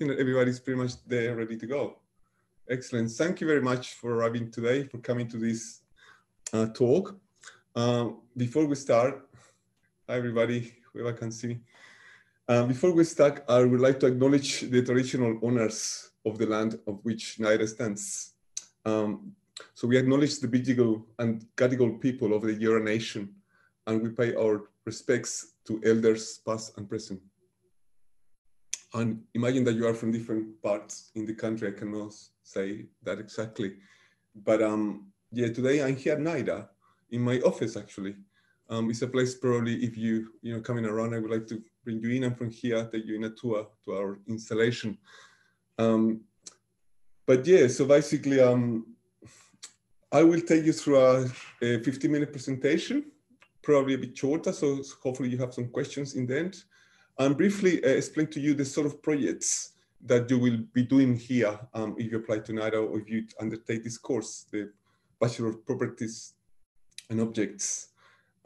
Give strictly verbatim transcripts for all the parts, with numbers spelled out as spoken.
think that everybody's pretty much there, ready to go. Excellent. Thank you very much for arriving today, for coming to this uh, talk. Um, before we start, hi everybody, whoever can see me. Uh, before we start, I would like to acknowledge the traditional owners of the land of which NIDA stands. Um, so we acknowledge the Bidjigal and Gadigal people of the Eora Nation, and we pay our respects to elders past and present. And imagine that you are from different parts in the country. I cannot say that exactly. But um, yeah, today I'm here at NIDA, in my office actually. Um, it's a place probably if you, you know, coming around, I would like to bring you in, and from here, take you in a tour to our installation. Um, but yeah, so basically, um, I will take you through a, a fifteen minute presentation, probably a bit shorter, so hopefully you have some questions in the end. And briefly uh, explain to you the sort of projects that you will be doing here um, if you apply to NIDA or if you undertake this course, the Bachelor of Properties and Objects.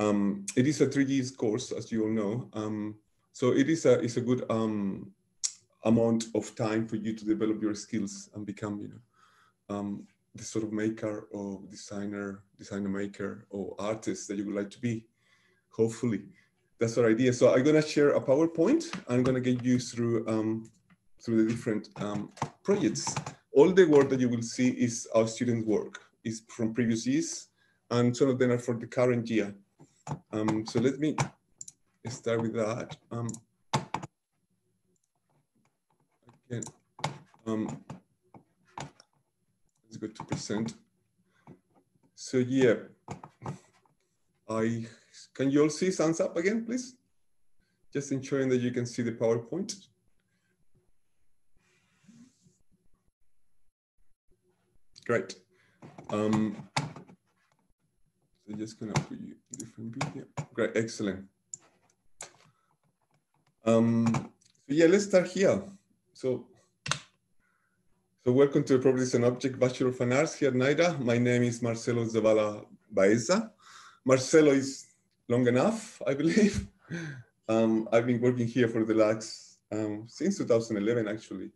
Um, it is a three years course, as you all know. Um, so it is a, it's a good um, amount of time for you to develop your skills and become, you know, um, the sort of maker or designer, designer maker or artist that you would like to be, hopefully. That's our idea. So I'm going to share a PowerPoint. I'm going to get you through um, through the different um, projects. All the work that you will see is our students' work. It's from previous years, and some of them are for the current year. Um, so let me start with that. Um, again, um, let's go to present. So yeah, I. Can you all see thumbs up again, please? Just ensuring that you can see the PowerPoint. Great. Um, so just gonna put you a different video. Great, excellent. Um, so yeah, let's start here. So, so welcome to the Properties and Objects Bachelor of Fine Arts here at NIDA. My name is Marcelo Zavala Baeza. Marcelo is long enough, I believe. Um, I've been working here for the LACS um, since two thousand eleven, actually.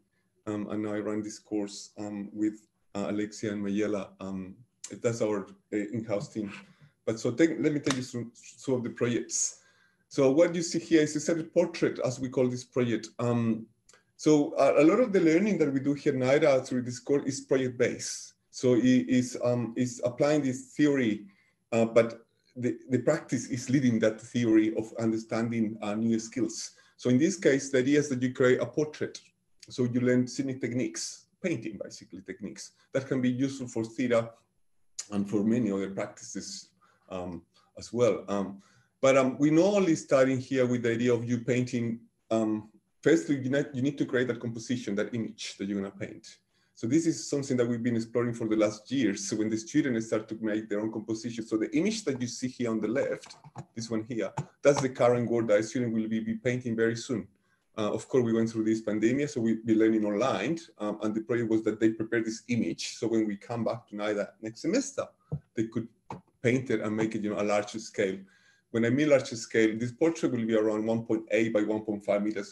Um, and now I run this course um, with uh, Alexia and Mayela. Um, that's our uh, in-house team. But so take, let me take you through some of the projects. So what you see here is a set of portrait, as we call this project. Um, so a, a lot of the learning that we do here at NIDA through this course is project-based. So it is um, it's applying this theory, uh, but The, the practice is leading that theory of understanding uh, new skills. So in this case, the idea is that you create a portrait. So you learn scenic techniques, painting basically techniques that can be useful for theater and for many other practices um, as well. Um, but um, we're not only starting here with the idea of you painting. Um, firstly, you need, you need to create that composition, that image that you're gonna paint. So this is something that we've been exploring for the last years. So when the students start to make their own composition, so the image that you see here on the left, this one here, that's the current work that a student will be, be painting very soon. Uh, of course, we went through this pandemic, so we'll be learning online. Um, and the project was that they prepared this image. So when we come back to NIDA next semester, they could paint it and make it, you know, a larger scale. When I mean larger scale, this portrait will be around one point eight by one point five meters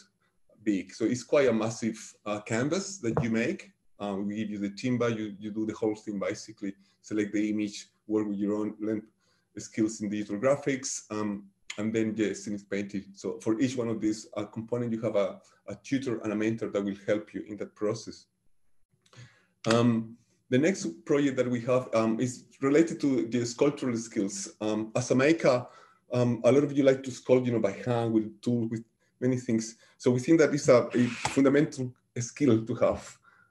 big. So it's quite a massive uh, canvas that you make. Um, we give you the timber, you, you do the whole thing basically, select the image, work with your own learn skills in digital graphics, um, and then yes, it's painted. So for each one of these uh, components, you have a, a tutor and a mentor that will help you in that process. Um, the next project that we have um, is related to the sculptural skills. Um, as a maker, um, a lot of you like to sculpt, you know, by hand, with tools, with many things. So we think that is a, a fundamental skill to have.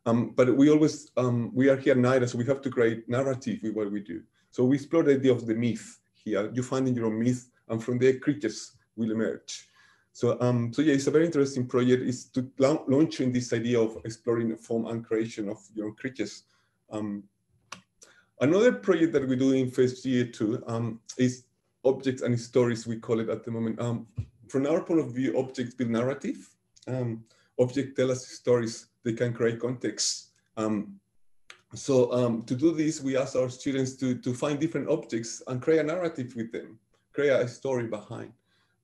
Um, but we always, um, we are here at NIDA, so we have to create narrative with what we do. So we explore the idea of the myth here. You find in your own myth, and from there, creatures will emerge. So, um, so yeah, it's a very interesting project. It's to launch in this idea of exploring the form and creation of your own creatures. Um, another project that we do in first year two um, is objects and stories, we call it at the moment. Um, from our point of view, objects build narrative. Um, objects tell us stories. They can create context. Um, so um, to do this, we ask our students to, to find different objects and create a narrative with them, create a story behind.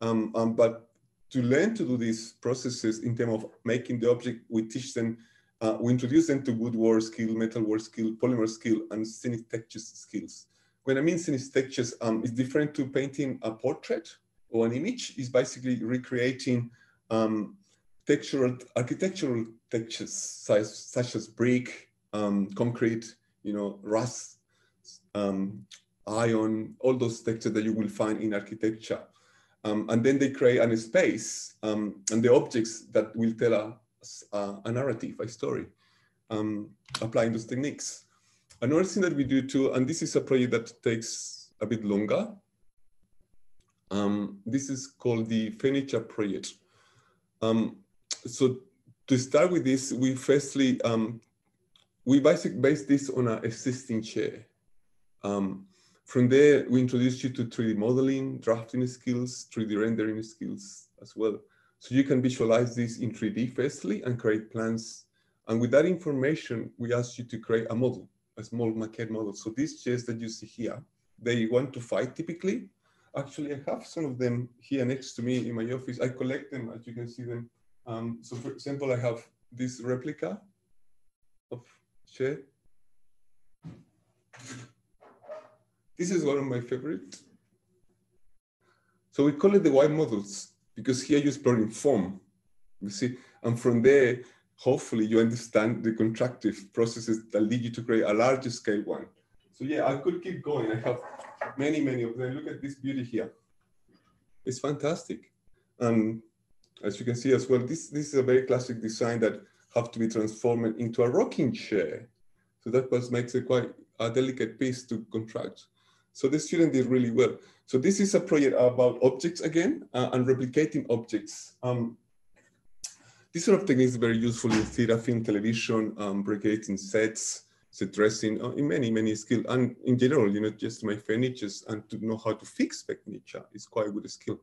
Um, um, but to learn to do these processes in terms of making the object, we teach them, uh, we introduce them to woodwork skill, metalwork skill, polymer skill, and synesthesia skills. When I mean synesthesias, um, it's different to painting a portrait or an image. It's basically recreating um, textural, architectural textures such, such as brick, um, concrete, you know, rust, um, iron, all those textures that you will find in architecture. Um, and then they create a space um, and the objects that will tell us a, a narrative, a story, um, applying those techniques. Another thing that we do too, and this is a project that takes a bit longer. Um, this is called the furniture project. Um, so to start with this, we firstly, um, we basically base this on an existing chair. Um, From there, we introduce you to three D modeling, drafting skills, three D rendering skills as well. So you can visualize this in three D firstly and create plans. And with that information, we ask you to create a model, a small maquette model. So these chairs that you see here, they want to fight typically. Actually, I have some of them here next to me in my office. I collect them, as you can see them. Um, so for example, I have this replica of chair. This is one of my favorites. So we call it the Y models because here you're exploring form, you see? And from there, hopefully you understand the contractive processes that lead you to create a larger scale one. So yeah, I could keep going. I have many, many of them. Look at this beauty here. It's fantastic. And as you can see as well, this, this is a very classic design that have to be transformed into a rocking chair. So that was, makes it quite a delicate piece to contract. So the student did really well. So this is a project about objects again uh, and replicating objects. Um, this sort of technique is very useful in theater, film, television, um, recreating sets, set dressing, uh, in many, many skills. And in general, you know, just to make furniture and to know how to fix furniture is quite a good skill.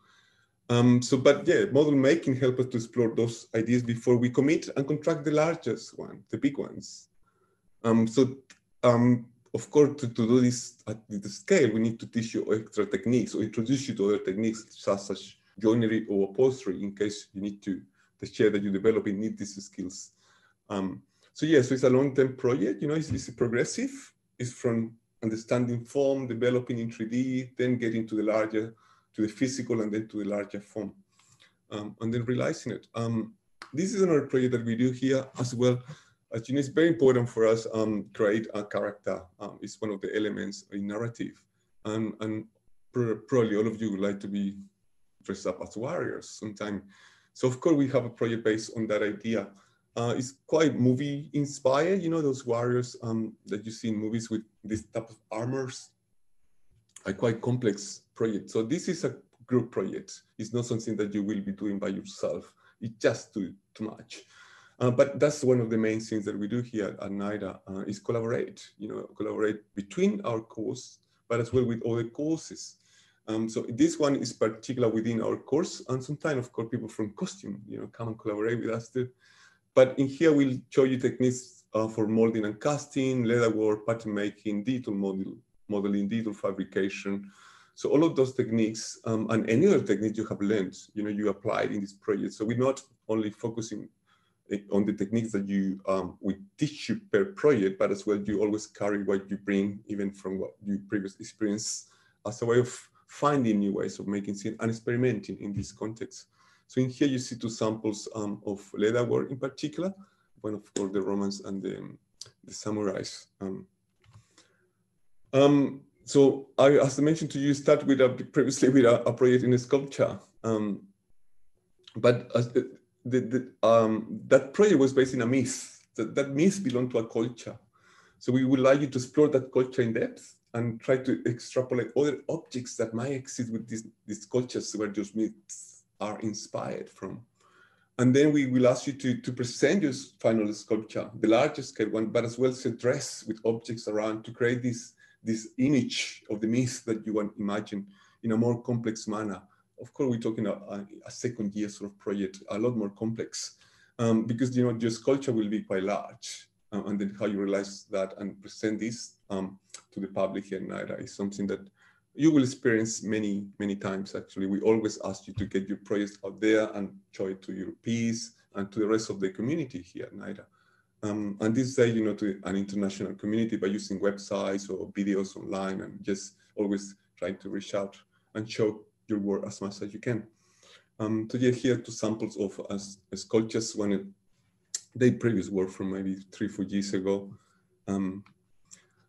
Um, so, but yeah, model making helps us to explore those ideas before we commit and contract the largest one, the big ones. Um, so, um, Of course, to, to do this at the scale, we need to teach you extra techniques or introduce you to other techniques such as joinery or upholstery in case you need to, the chair that you're developing need these skills. Um, so yeah, so it's a long-term project, you know, it's, it's progressive. It's from understanding form, developing in three D, then getting to the larger, to the physical and then to the larger form, um, and then realizing it. Um, this is another project that we do here as well. As you know, it's very important for us to um, create a character. Um, it's one of the elements in narrative. And, and pr probably all of you would like to be dressed up as warriors sometime. So of course, we have a project based on that idea. Uh, it's quite movie inspired, you know, those warriors um, that you see in movies with this type of armors, a quite complex project. So this is a group project. It's not something that you will be doing by yourself. It's just too, too much. Uh, but that's one of the main things that we do here at NIDA uh, is collaborate, you know, collaborate between our course, but as well with other courses. Um, so this one is particular within our course, and sometimes, of course, people from costume, you know, come and collaborate with us too. But in here, we'll show you techniques uh, for molding and casting, leatherwork, pattern making, digital model, modeling, digital fabrication. So all of those techniques um, and any other technique you have learned, you know, you applied in this project. So we're not only focusing on the techniques that you um, we teach you per project, but as well, you always carry what you bring, even from what you previously experienced, as a way of finding new ways of making things and experimenting in this context. So in here, you see two samples um, of leatherwork in particular, one of course the Romans and the, the samurais. Um, um, so I, as I mentioned to you, start with a, previously with a, a project in a sculpture, um, but as, uh, The, the, um, that project was based in a myth. That, that myth belonged to a culture. So we would like you to explore that culture in depth and try to extrapolate other objects that might exist with these, these cultures where those myths are inspired from. And then we will ask you to, to present your final sculpture, the largest scale one, but as well as dress with objects around to create this, this image of the myth that you want to imagine in a more complex manner. Of course, we're talking about a, a second year sort of project, a lot more complex, um, because you know your sculpture will be quite large, um, and then how you realize that and present this um, to the public here at NIDA is something that you will experience many, many times, actually. We always ask you to get your projects out there and show it to your peers and to the rest of the community here at NIDA. Um, and this day, you know, to an international community by using websites or videos online, and just always trying to reach out and show your work as much as you can. Um, so yeah, here are two samples of as, as sculptures, when it, they previous work from maybe three, four years ago. Um,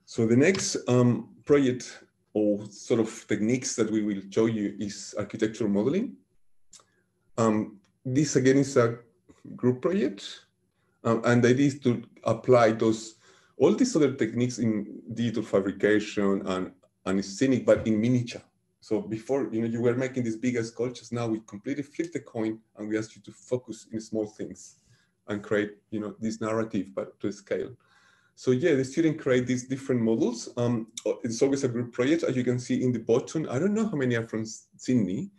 so the next um, project or sort of techniques that we will show you is architectural modeling. Um, this again is a group project. Um, and the idea is to apply those, all these other techniques in digital fabrication and, and scenic, but in miniature. So before, you know, you were making these bigger sculptures. Now we completely flip the coin and we ask you to focus in small things and create, you know, this narrative, but to scale. So yeah, the students create these different models. Um, it's always a group project, as you can see in the bottom. I don't know how many are from Sydney,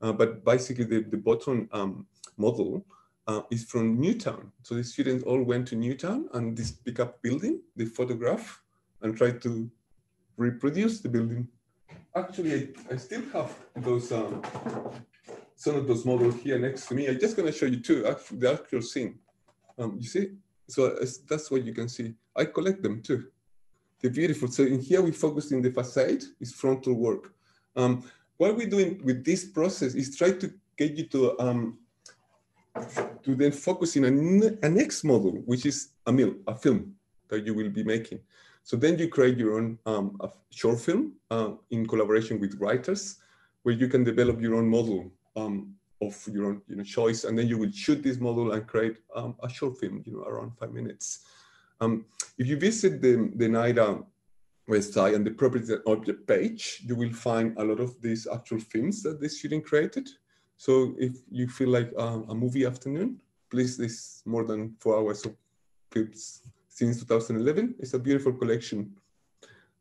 uh, but basically the, the bottom um, model Uh, is from Newtown. So the students all went to Newtown and this pickup building, they photograph and try to reproduce the building. Actually, I, I still have those, um, some of those models here next to me. I'm just gonna show you two, the actual scene. Um, you see? So that's what you can see. I collect them too. They're beautiful. So in here, we focus in the facade, it's frontal work. Um, what we're doing with this process is try to get you to, um, to then focus in a, a next model, which is a, mil, a film that you will be making. So then you create your own um, a short film uh, in collaboration with writers, where you can develop your own model um, of your own you know, choice. And then you will shoot this model and create um, a short film, you know, around five minutes. Um, if you visit the, the NIDA website and the Properties and Objects page, you will find a lot of these actual films that the student created. So if you feel like um, a movie afternoon, please, this more than four hours of clips since two thousand eleven. It's a beautiful collection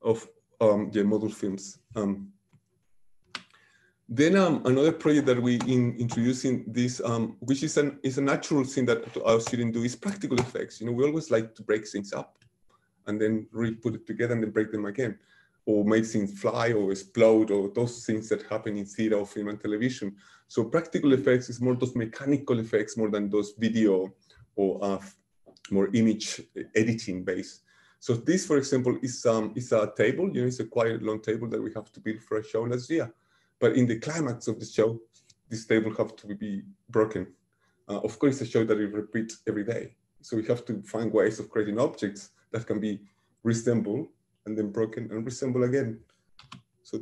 of um, the model films. Um, then um, another project that we in introducing this, um, which is an is a natural thing that our students do, is practical effects. You know, we always like to break things up and then really put it together and then break them again, or make things fly or explode, or those things that happen in theater, film, and television. So practical effects is more those mechanical effects more than those video or uh, more image editing based. So this, for example, is, um, is a table, you know, it's a quite long table that we have to build for a show last year. But in the climax of the show, this table have to be broken. Uh, of course, it's a show that we repeat every day. So we have to find ways of creating objects that can be resembled and then broken and resemble again. So,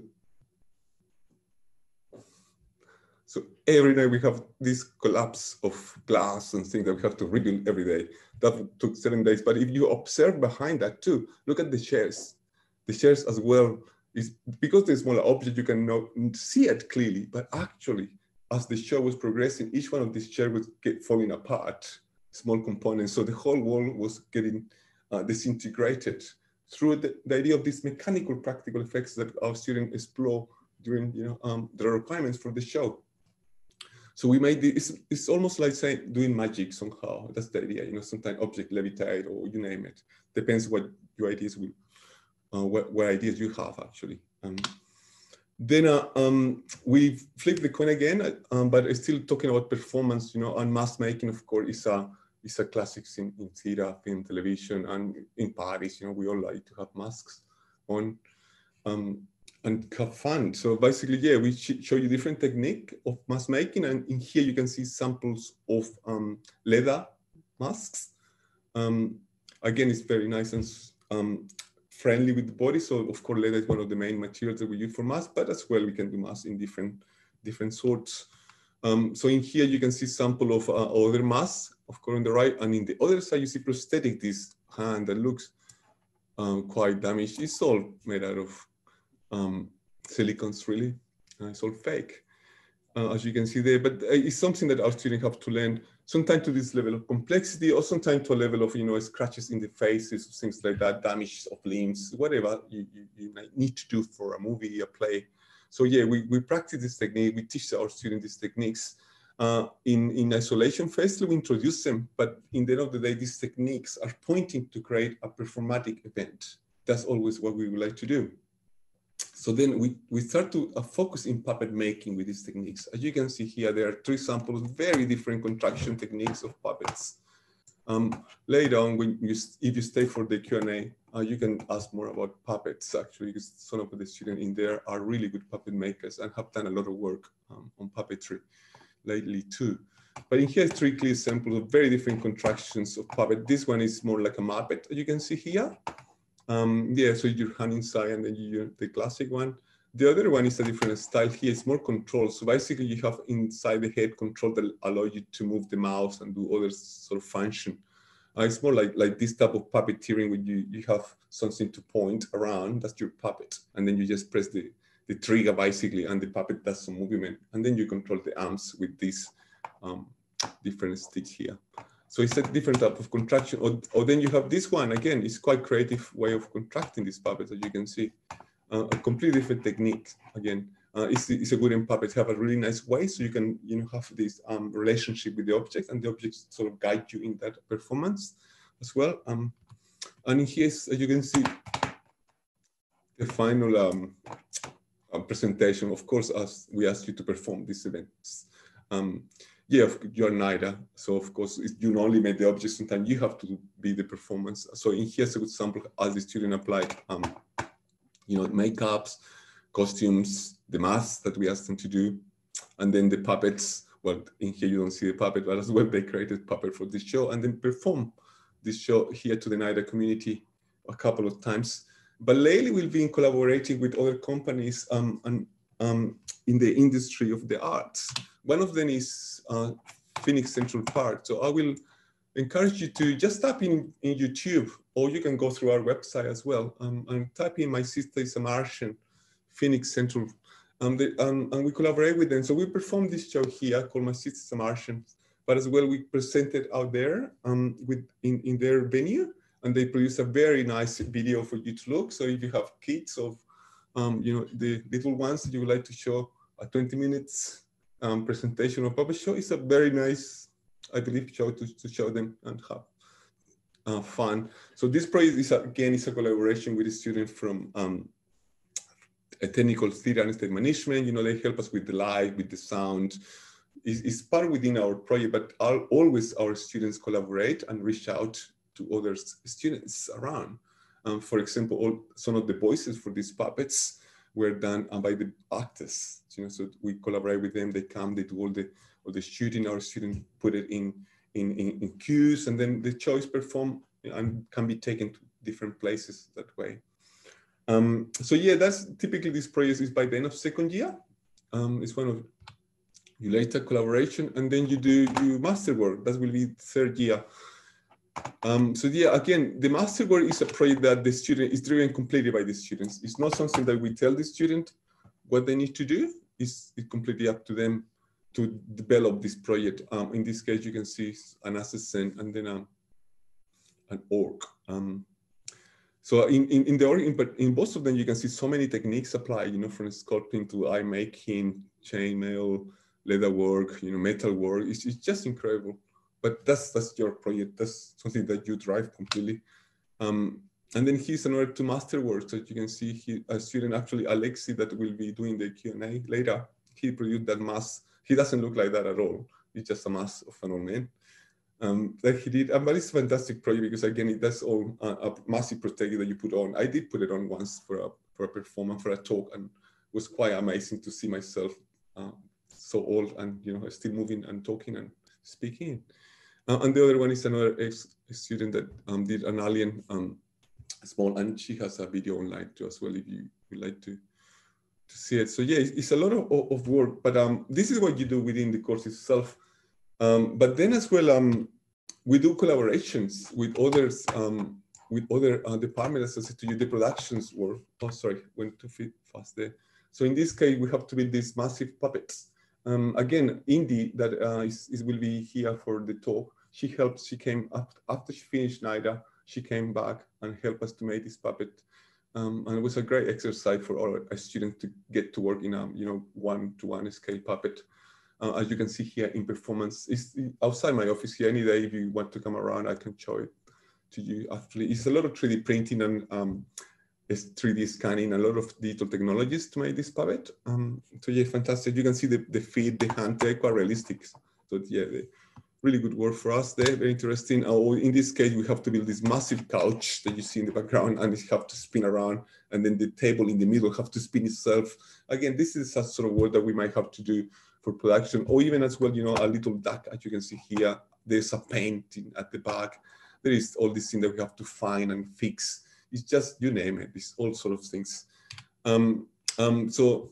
so every night we have this collapse of glass and things that we have to rebuild every day. That took seven days. But if you observe behind that too, look at the chairs. The chairs as well is because they're smaller object, you can not see it clearly. But actually, as the show was progressing, each one of these chairs was get falling apart, small components. So the whole wall was getting uh, disintegrated through the, the idea of these mechanical practical effects that our students explore during you know, um, the requirements for the show. So we made the, it's, it's almost like saying doing magic somehow. That's the idea, you know, sometimes object levitate or you name it. Depends what your ideas will, uh, what, what ideas you have actually. Um, then uh, um, we flip the coin again, um, but it's still talking about performance, you know, and mass making, of course, is a, It's a classic in, in theater, in television, and in Paris, you know, we all like to have masks on um, and have fun. So basically, yeah, we show you different technique of mask making. And in here, you can see samples of um, leather masks. Um, again, it's very nice and um, friendly with the body. So of course, leather is one of the main materials that we use for masks, but as well, we can do masks in different, different sorts. Um, so in here, you can see sample of uh, other masks, of course, on the right, and in the other side, you see prosthetic, this hand that looks um, quite damaged. It's all made out of um, silicons, really. Uh, it's all fake, uh, as you can see there. But it's something that our students have to learn, sometimes to this level of complexity, or sometimes to a level of, you know, scratches in the faces, things like that, damage of limbs, whatever you, you, you might need to do for a movie, a play. So yeah, we, we practice this technique, we teach our students these techniques. Uh, in, in isolation, firstly, we introduce them, but in the end of the day, these techniques are pointing to create a performatic event. That's always what we would like to do. So then we, we start to uh, focus in puppet making with these techniques. As you can see here, there are three samples, very different contraction techniques of puppets. Um, later on, when you, if you stay for the Q and A, uh, you can ask more about puppets, actually, because some of the students in there are really good puppet makers and have done a lot of work um, on puppetry lately too. But in here, three clear samples of very different contractions of puppet. This one is more like a Muppet, as you can see here. Um, yeah, so your hand inside and then you, the classic one. The other one is a different style here. It's more control. So basically you have inside the head control that allow you to move the mouse and do other sort of function. Uh, it's more like, like this type of puppeteering where you, you have something to point around, that's your puppet. And then you just press the, the trigger basically and the puppet does some movement. And then you control the arms with these um, different sticks here. So it's a different type of contraction. Or, or then you have this one, again, it's quite creative way of contracting these puppets, as you can see. Uh, a completely different technique, again. Uh, it's, it's a good in puppets have a really nice way, so you can you know, have this um, relationship with the object, and the objects sort of guide you in that performance as well. Um, and in here, as you can see, the final um, uh, presentation, of course, as we ask you to perform these events. Um, Yeah, you're NIDA, so of course, you can only make the object, sometimes you have to be the performance. So in here's a good sample as the student applied, um, you know, makeups, costumes, the masks that we asked them to do, and then the puppets. Well, in here you don't see the puppet, but as well they created puppet for this show and then perform this show here to the NIDA community a couple of times. But lately we've been collaborating with other companies um, and um, in the industry of the arts. One of them is uh, Phoenix Central Park. So I will encourage you to just type in, in YouTube, or you can go through our website as well. Um, and type in My Sister Is a Martian, Phoenix Central. Um, the, um, and we collaborate with them. So we performed this show here called My Sister Is a Martian, but as well we presented out there um, with in, in their venue, and they produced a very nice video for you to look. So if you have kids of, um, you know, the little ones that you would like to show a twenty minutes, Um, presentation of puppet show is a very nice, I believe, show to, to show them and have uh, fun. So this project is again is a collaboration with a student from um, a technical theater and state management. You know, they help us with the light, with the sound. It's, it's part within our project, but our, always our students collaborate and reach out to other students around. Um, for example, all, some of the voices for these puppets were done by the actors, you know, so we collaborate with them, they come, they do all the all the shooting, our students put it in, in, in, in cues, and then the choice performed and can be taken to different places that way. Um, so yeah, that's typically this project is by the end of second year. Um, it's one of you later collaboration, and then you do your masterwork, that will be third year. Um, so yeah, again, the masterwork is a project that the student is driven completely by the students. It's not something that we tell the student what they need to do. It's, it's completely up to them to develop this project. Um, in this case, you can see an assistant and then a, an org. Um, so in, in, in the org, but in both of them, you can see so many techniques applied, you know, from sculpting to eye making, chainmail, leather work, you know, metal work. It's, it's just incredible. But that's, that's your project. That's something that you drive completely. Um, and then here's another two masterworks. So you can see he, a student, actually, Alexi, that will be doing the Q and A later. He produced that mask. He doesn't look like that at all. It's just a mask of an old man um, that he did. Um, but it's a fantastic project because, again, that's all uh, a massive protective that you put on. I did put it on once for a, for a performance, for a talk, and it was quite amazing to see myself uh, so old and, you know, still moving and talking and speaking. Uh, and the other one is another ex-student that um, did an alien um, small, and she has a video online too as well if you would like to, to see it. So yeah, it's, it's a lot of, of work, but um, this is what you do within the course itself. Um, but then as well, um, we do collaborations with others, um, with other uh, departments associated to you, the productions work. Oh, sorry, went too fast there. So in this case, we have to build these massive puppets. Um, again, Indy, that uh, is, is will be here for the talk. She helped, she came up, after she finished NIDA, she came back and helped us to make this puppet. Um, and it was a great exercise for all our students to get to work in a you know, one-to-one scale puppet. Uh, as you can see here in performance, it's outside my office here. Any day if you want to come around, I can show it to you. Actually, it's a lot of three D printing and um, is three D scanning, a lot of digital technologies to make this puppet. Um, so yeah, fantastic. You can see the, the feet, the hand, they're quite realistic. So yeah, they, really good work for us there, very interesting. Oh, in this case, we have to build this massive couch that you see in the background and it have to spin around. And then the table in the middle have to spin itself. Again, this is a sort of work that we might have to do for production, or even as well, you know, a little duck, as you can see here, there's a painting at the back. There is all this thing that we have to find and fix. It's just, you name it, it's all sort of things. Um, um, so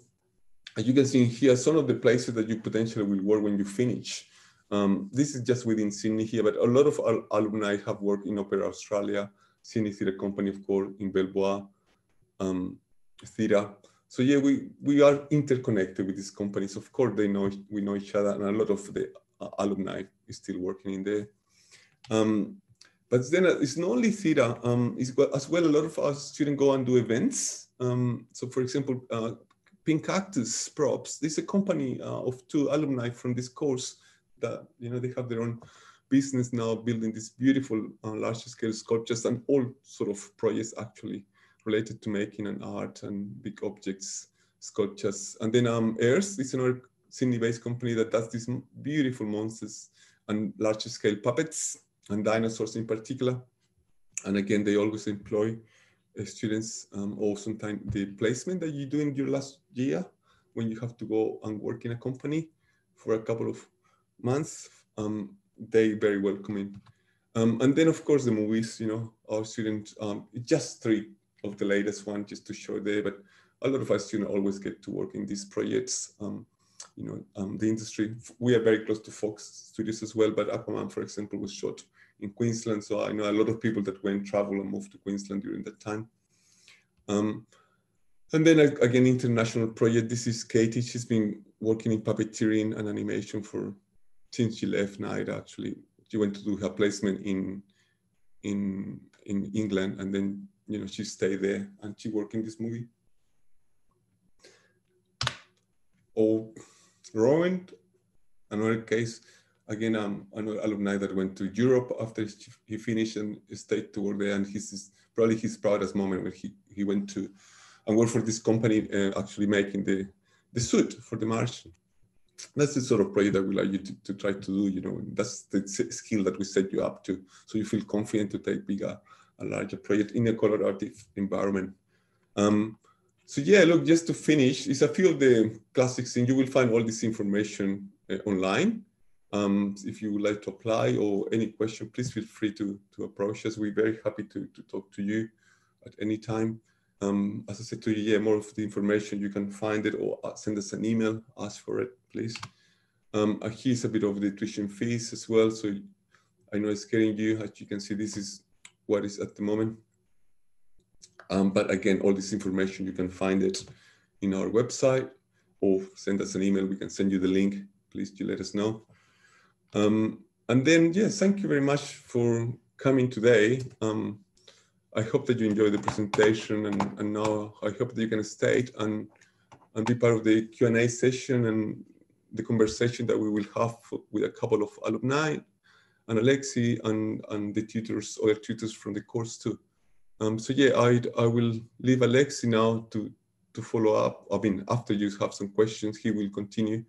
as you can see here, some of the places that you potentially will work when you finish. Um, this is just within Sydney here, but a lot of our alumni have worked in Opera Australia, Sydney Theatre Company, of course, in Belvoir, um, Theatre. So yeah, we, we are interconnected with these companies. Of course, they know, we know each other, and a lot of the uh, alumni is still working in there. Um, but then it's not only theatre, um, it's, as well, a lot of our students go and do events. Um, so for example, uh, Pink Cactus Props, this is a company uh, of two alumni from this course. That, you know, they have their own business now, building these beautiful uh, large-scale sculptures and all sort of projects actually related to making an art and big objects, sculptures. And then um, Ares is another Sydney-based company that does these beautiful monsters and large-scale puppets and dinosaurs in particular. And again, they always employ uh, students, um, or sometimes the placement that you do in your last year when you have to go and work in a company for a couple of months, um, they very welcoming. Um, and then, of course, the movies, you know, our students, um, just three of the latest one just to show there, but a lot of our students always get to work in these projects, um, you know, um, the industry. We are very close to Fox Studios as well, but Aquaman, for example, was shot in Queensland. So I know a lot of people that went travel and moved to Queensland during that time. Um, And then again, international project. This is Katie. She's been working in puppeteering and animation for since she left NIDA. Actually, she went to do her placement in in in England, and then you know she stayed there and she worked in this movie. Oh, Rowan, another case. Again, um, another alumni that went to Europe after he finished and stayed to work there. And he's probably his proudest moment when he he went to. And work for this company uh, actually making the, the suit for the Martian. That's the sort of project that we like you to, to try to do, you know, that's the skill that we set you up to. So you feel confident to take bigger, a larger project in a collaborative environment. Um, so yeah, look, just to finish, it's a few of the classic things. You will find all this information uh, online. Um, if you would like to apply or any question, please feel free to, to approach us. We're very happy to, to talk to you at any time. Um, as I said to you, yeah, more of the information, you can find it or send us an email, ask for it, please. Um, here's a bit of the tuition fees as well. So I know it's scaring you. As you can see, this is what is at the moment. Um, but again, all this information, you can find it in our website or send us an email. We can send you the link. Please do let us know. Um, and then, yeah, thank you very much for coming today. Um, I hope that you enjoyed the presentation, and, and now I hope that you can stay and, and be part of the Q and A session and the conversation that we will have with a couple of alumni and Alexi and, and the tutors, other tutors from the course too. Um, so yeah, I, I will leave Alexi now to, to follow up. I mean, after you have some questions, he will continue.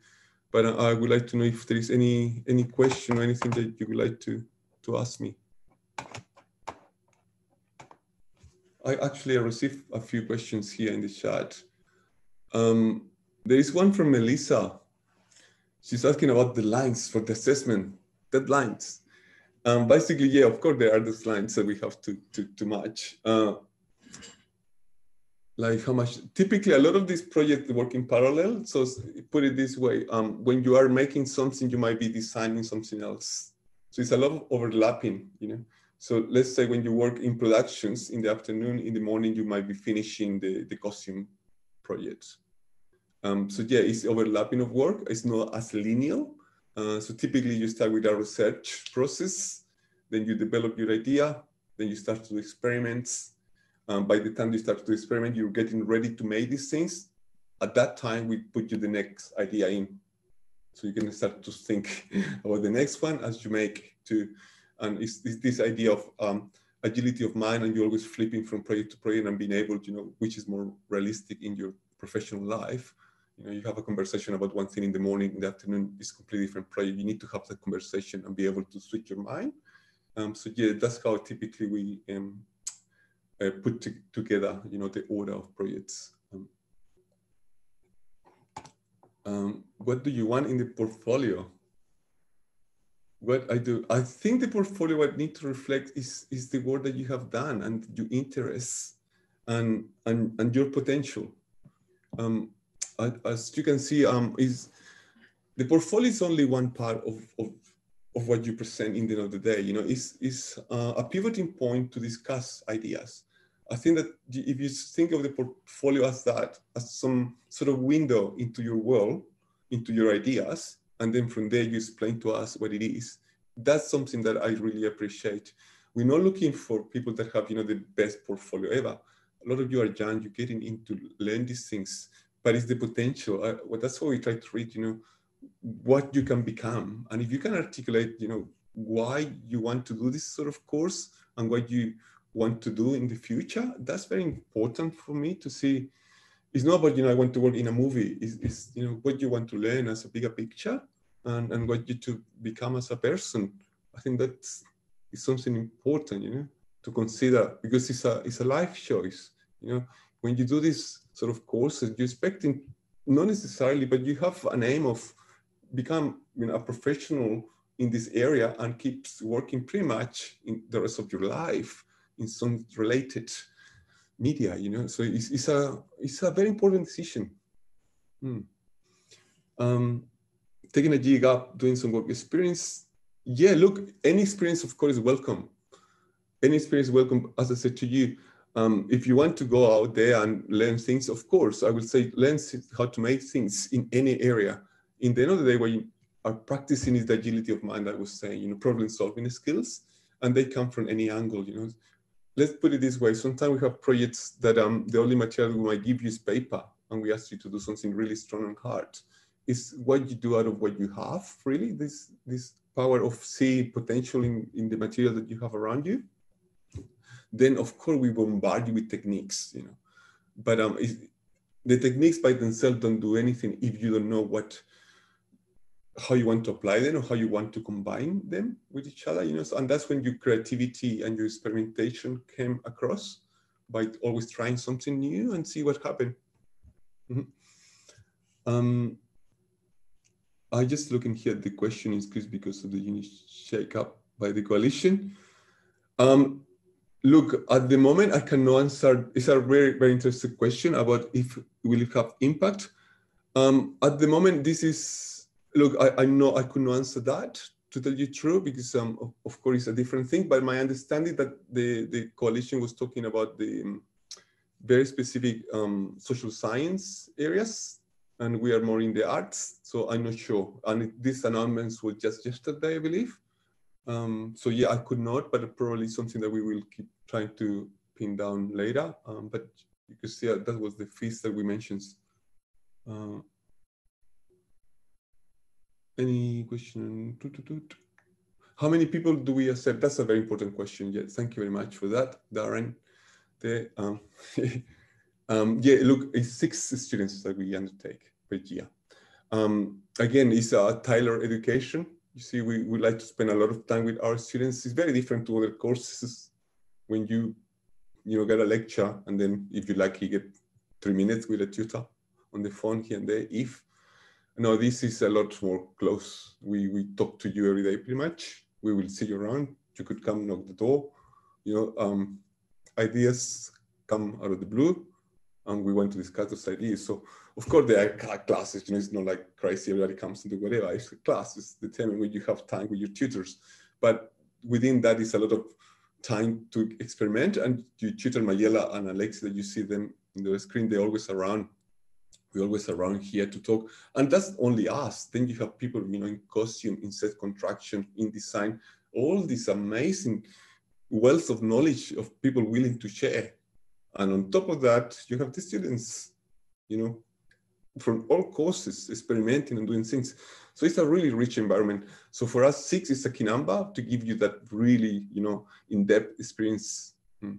But I would like to know if there is any, any question or anything that you would like to, to ask me. I actually received a few questions here in the chat. Um, there is one from Melissa. She's asking about the lines for the assessment, deadlines. Um, basically, yeah, of course, there are those lines that we have to, to, to match. Uh, like how much, typically a lot of these projects work in parallel. So put it this way, um, when you are making something, you might be designing something else. So it's a lot of overlapping, you know. So let's say when you work in productions in the afternoon, in the morning, you might be finishing the, the costume project. Um, so yeah, it's overlapping of work. It's not as lineal. Uh, so typically you start with a research process, then you develop your idea, then you start to do experiments. Um, by the time you start to experiment, you're getting ready to make these things. At that time, we put you the next idea in. So you can start to think about the next one as you make to. And it's, it's this idea of um, agility of mind, and you're always flipping from project to project and being able to know which is more realistic in your professional life. You know, you have a conversation about one thing in the morning, in the afternoon is completely different project. You need to have that conversation and be able to switch your mind. Um, so yeah, that's how typically we um, uh, put to together, you know, the order of projects. Um, um, what do you want in the portfolio? What I do, I think the portfolio I need to reflect is is the work that you have done and your interests and and and your potential. Um, As you can see, um, is the portfolio is only one part of, of, of what you present in the end of the day. You know, it's, it's uh, a pivoting point to discuss ideas. I think that if you think of the portfolio as that, as some sort of window into your world, into your ideas, and then from there you explain to us what it is. That's something that I really appreciate. We're not looking for people that have, you know, the best portfolio ever. A lot of you are young, you're getting into learn these things. But it's the potential. Uh, well, that's what we try to read, you know, what you can become. And if you can articulate, you know, why you want to do this sort of course and what you want to do in the future, that's very important for me to see. It's not about, you know, I want to work in a movie. It's, it's you know, what you want to learn as a bigger picture and, and what you to become as a person. I think that's is something important, you know, to consider, because it's a, it's a life choice, you know. When you do this sort of courses, you're expecting, not necessarily, but you have an aim of become, you know, a professional in this area and keeps working pretty much in the rest of your life in some related media, you know. So it's, it's a it's a very important decision. Hmm. Um, taking a gig up, doing some work experience. Yeah, look, any experience, of course, is welcome. Any experience is welcome, as I said to you. Um, if you want to go out there and learn things, of course, I would say learn how to make things in any area. In the end of the day, what you are practicing is the agility of mind, I was saying, you know, problem solving skills, and they come from any angle, you know. Let's put it this way. Sometimes we have projects that um, the only material we might give you is paper, and we ask you to do something really strong and hard. It's what you do out of what you have, really, this, this power of seeing potential in, in the material that you have around you. Then of course we bombard you with techniques, you know, but um, the techniques by themselves don't do anything if you don't know what, how you want to apply them or how you want to combine them with each other, you know. So, and that's when your creativity and your experimentation came across, by always trying something new and see what happened. Mm-hmm. um, I just looking here at the question is because of the unique shakeup by the coalition. Um, Look, at the moment, I cannot answer. It's a very, very interesting question about if will it have impact. Um, at the moment, this is, look, I, I know I could not answer that, to tell you true, because um, of, of course it's a different thing, but my understanding that the, the coalition was talking about the um, very specific um, social science areas, and we are more in the arts, so I'm not sure. And it, these announcements were just yesterday, I believe. Um, so yeah, I could not, but probably something that we will keep trying to pin down later. Um, but you can see that was the feast that we mentioned. Uh, any question? How many people do we accept? That's a very important question. Yeah, thank you very much for that, Darren. The, um, um, yeah, look, it's six students that we undertake per year. Um, again, it's a Tyler education. You see, we, we like to spend a lot of time with our students. It's very different to other courses when you, you know, get a lecture and then if you're lucky, you get three minutes with a tutor on the phone here and there. If, no, this is a lot more close. We, we talk to you every day pretty much. We will see you around. You could come knock the door. You know, um, ideas come out of the blue and we want to discuss those ideas. So, of course, there are classes, you know, it's not like crazy, everybody comes into whatever. It's a class, it's the time when you have time with your tutors. But within that is a lot of time to experiment. And you tutor Mayela and Alexia, you see them on the screen, they're always around. We're always around here to talk. And that's only us. Then you have people, you know, in costume, in set construction, in design, all this amazing wealth of knowledge of people willing to share. And on top of that, you have the students, you know, from all courses, experimenting and doing things. So it's a really rich environment. So for us, six is a key number to give you that really, you know, in-depth experience. Mm.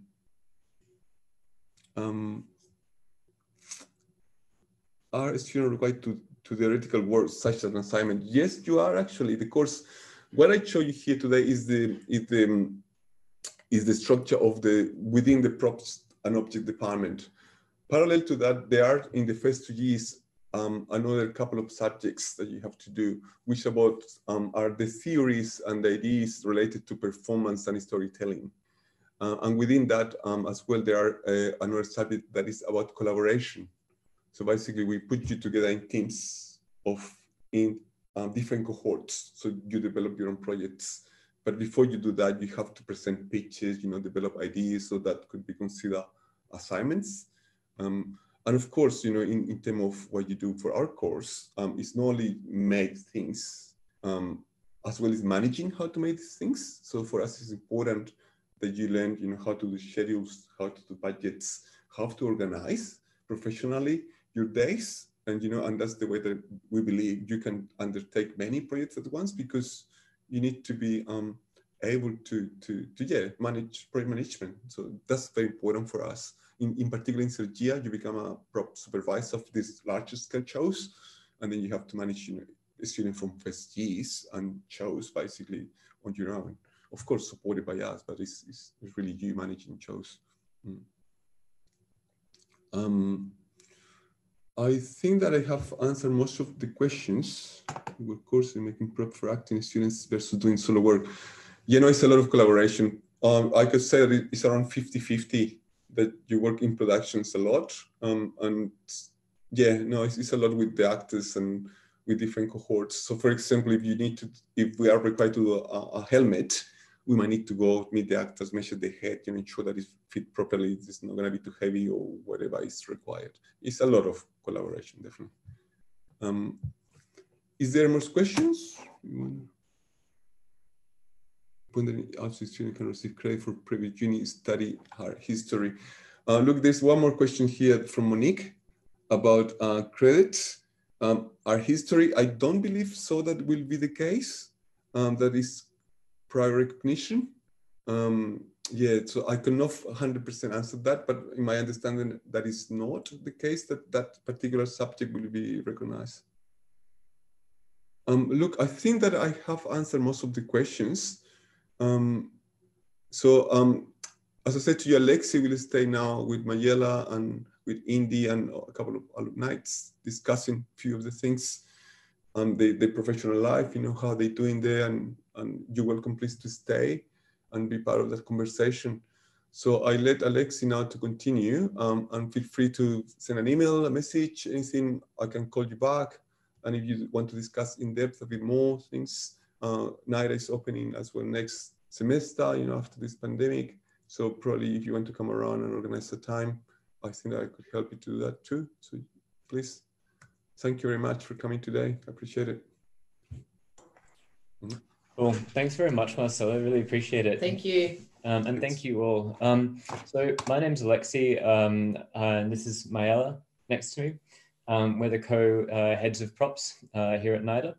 Um, are students required to, to theoretical work such as an assignment? Yes, you are actually. The course, what I show you here today is the is the is the structure of the within the props and object department. Parallel to that, there are in the first two years um, another couple of subjects that you have to do, which about um, are the theories and the ideas related to performance and storytelling. Uh, and within that, um, as well, there are uh, another subject that is about collaboration. So basically, we put you together in teams of in um, different cohorts. So you develop your own projects. But before you do that, you have to present pitches, you know, develop ideas, so that could be considered assignments. Um, and of course, you know, in, in terms of what you do for our course, um, it's not only make things, um, as well as managing how to make these things. So for us, it's important that you learn, you know, how to do schedules, how to do budgets, how to organize professionally your days. And, you know, and that's the way that we believe you can undertake many projects at once, because you need to be um, able to, to, to, yeah, manage project management. So that's very important for us. In, in particular, in Sergia, you become a prop supervisor of these larger scale shows, and then you have to manage, you know, students from first years and shows basically on your own. Of course, supported by us, but it's, it's, it's really you managing shows. Mm. Um, I think that I have answered most of the questions. Of course, in making prep for acting students versus doing solo work. You know, it's a lot of collaboration. Um, I could say that it's around fifty fifty. That you work in productions a lot, um, and yeah, no, it's, it's a lot with the actors and with different cohorts. So, for example, if you need to, if we are required to do a, a helmet, we might need to go meet the actors, measure the head, and ensure that it fit properly. It's not going to be too heavy or whatever is required. It's a lot of collaboration, definitely. Um, is there more questions? When the arts student can receive credit for previous uni study history. Uh, look, there's one more question here from Monique about uh, credits. Um, our history, I don't believe so that will be the case. Um, that is prior recognition. Um, yeah, so I cannot one hundred percent answer that, but in my understanding, that is not the case, that that particular subject will be recognized. Um, look, I think that I have answered most of the questions. Um, so, um, as I said to you, Alexi will stay now with Mayela and with Indy and a couple of alumni discussing a few of the things, um, the, the professional life, you know, how they're doing there, and, and you're welcome, please, to stay and be part of that conversation. So I let Alexi now to continue, um, and feel free to send an email, a message, anything. I can call you back. And if you want to discuss in depth a bit more things, Uh, NIDA is opening as well next semester, you know, after this pandemic. So probably if you want to come around and organize the time, I think that I could help you to do that too. So please, thank you very much for coming today. I appreciate it. Well, thanks very much, Marcelo. I really appreciate it. Thank you. Um, and thank you all. Um, so my name's Alexi, um, uh, and this is Mayela next to me. Um, we're the co-heads uh, of props uh, here at NIDA.